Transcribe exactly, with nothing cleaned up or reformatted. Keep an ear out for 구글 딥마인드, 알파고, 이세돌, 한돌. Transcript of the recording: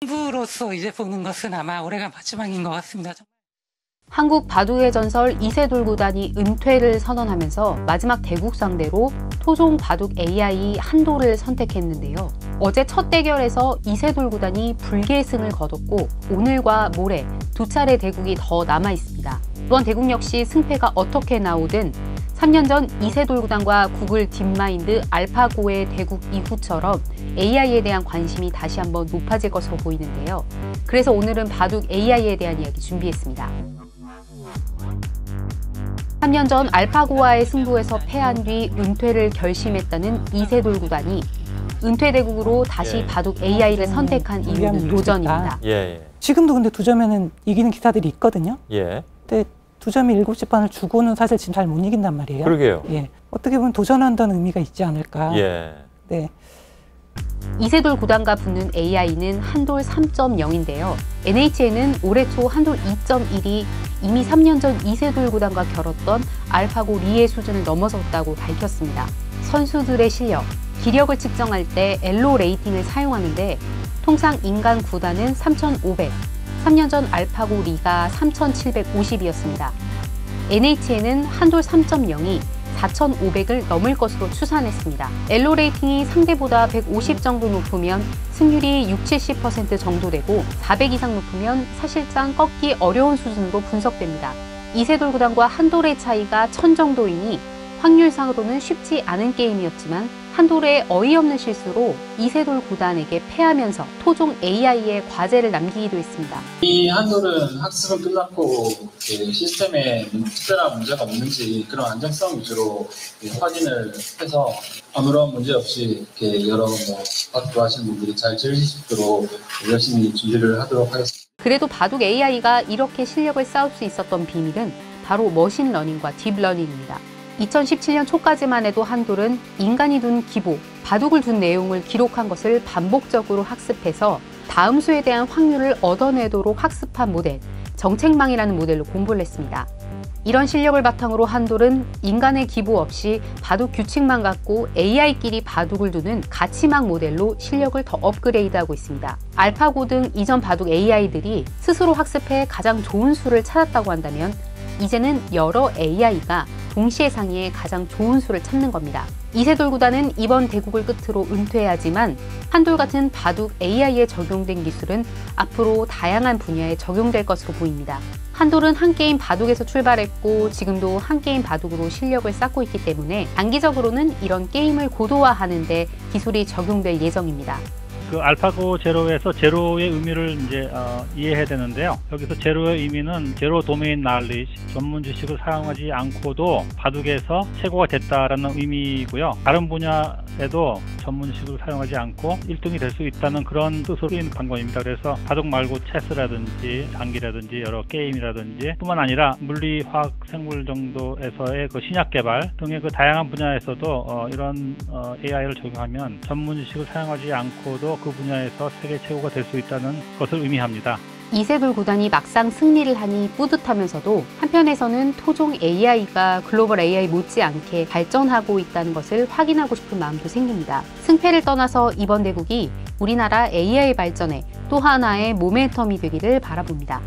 정부로서 이제 보는 것은 아마 올해가 마지막인 것 같습니다. 한국 바둑의 전설 이세돌 구단이 은퇴를 선언하면서 마지막 대국 상대로 토종 바둑 에이아이 한돌을 선택했는데요. 어제 첫 대결에서 이세돌 구단이 불계승을 거뒀고 오늘과 모레 두 차례 대국이 더 남아있습니다. 이번 대국 역시 승패가 어떻게 나오든 삼 년 전 이세돌 구단과 구글 딥마인드 알파고의 대국 이후처럼 에이아이에 대한 관심이 다시 한번 높아질 것으로 보이는데요. 그래서 오늘은 바둑 에이아이에 대한 이야기 준비했습니다. 삼 년 전 알파고와의 승부에서 패한 뒤 은퇴를 결심했다는 이세돌 구단이 은퇴 대국으로 다시 예. 바둑 에이아이를 선택한 이유는 도전입니다. 예. 지금도 근데 두 점에는 이기는 기사들이 있거든요. 예. 근데 두 점이 일곱 집 반을 주고는 사실 지금 잘 못 이긴단 말이에요. 그러게요. 예. 어떻게 보면 도전한다는 의미가 있지 않을까. 예. 네. 이세돌 구단과 붙는 에이아이는 한돌 삼 점 영인데요. 엔에이치에는 올해 초 한돌 이 점 일이 이미 삼 년 전 이세돌 구단과 겨뤘던 알파고 리의 수준을 넘어섰다고 밝혔습니다. 선수들의 실력, 기력을 측정할 때 엘로 레이팅을 사용하는데 통상 인간 구단은 삼천오백, 삼 년 전 알파고 리가 삼천칠백오십이었습니다. 엔에이치에는 한돌 삼 점 영이 사천오백을 넘을 것으로 추산했습니다. 엘로 레이팅이 상대보다 백오십 정도 높으면 승률이 육십, 칠십 퍼센트 정도 되고 사백 이상 높으면 사실상 꺾기 어려운 수준으로 분석됩니다. 이세돌 구단과 한돌의 차이가 천 정도이니 확률상으로는 쉽지 않은 게임이었지만 한돌의 어이없는 실수로 이세돌 구단에게 패하면서 토종 에이아이의 과제를 남기기도 했습니다. 이 한돌은 학습은 끝났고 그 시스템에 특별한 문제가 없는지 그런 안정성 위주로 확인을 해서 아무런 문제 없이 이렇게 여러 뭐 바둑 좋아하시는 분들이 잘 즐길 수 있도록 열심히 준비를 하도록 하겠습니다. 그래도 바둑 에이아이가 이렇게 실력을 쌓을 수 있었던 비밀은 바로 머신러닝과 딥러닝입니다. 이천십칠 년 초까지만 해도 한돌은 인간이 둔 기보, 바둑을 둔 내용을 기록한 것을 반복적으로 학습해서 다음 수에 대한 확률을 얻어내도록 학습한 모델, 정책망이라는 모델로 공부를 했습니다. 이런 실력을 바탕으로 한돌은 인간의 기보 없이 바둑 규칙만 갖고 에이아이끼리 바둑을 두는 가치망 모델로 실력을 더 업그레이드하고 있습니다. 알파고 등 이전 바둑 에이아이들이 스스로 학습해 가장 좋은 수를 찾았다고 한다면 이제는 여러 에이아이가 동시에 상의해 가장 좋은 수를 찾는 겁니다. 이세돌 구단은 이번 대국을 끝으로 은퇴하지만 한돌 같은 바둑 에이아이에 적용된 기술은 앞으로 다양한 분야에 적용될 것으로 보입니다. 한돌은 한 게임 바둑에서 출발했고 지금도 한 게임 바둑으로 실력을 쌓고 있기 때문에 단기적으로는 이런 게임을 고도화하는 데 기술이 적용될 예정입니다. 그 알파고 제로에서 제로의 의미를 이제 어, 이해해야 되는데요. 여기서 제로의 의미는 제로 도메인 날리지 전문 지식을 사용하지 않고도 바둑에서 최고가 됐다라는 의미이고요. 다른 분야에도 전문 지식을 사용하지 않고 일 등이 될 수 있다는 그런 뜻으로 쓰인 관건입니다. 그래서 바둑 말고 체스라든지 장기라든지 여러 게임이라든지 뿐만 아니라 물리, 화학, 생물 정도에서의 그 신약 개발 등의 그 다양한 분야에서도 어, 이런 어, 에이아이를 적용하면 전문 지식을 사용하지 않고도 그 분야에서 세계 최고가 될 수 있다는 것을 의미합니다. 이세돌 구단이 막상 승리를 하니 뿌듯하면서도 한편에서는 토종 에이아이가 글로벌 에이아이 못지않게 발전하고 있다는 것을 확인하고 싶은 마음도 생깁니다. 승패를 떠나서 이번 대국이 우리나라 에이아이 발전에 또 하나의 모멘텀이 되기를 바라봅니다.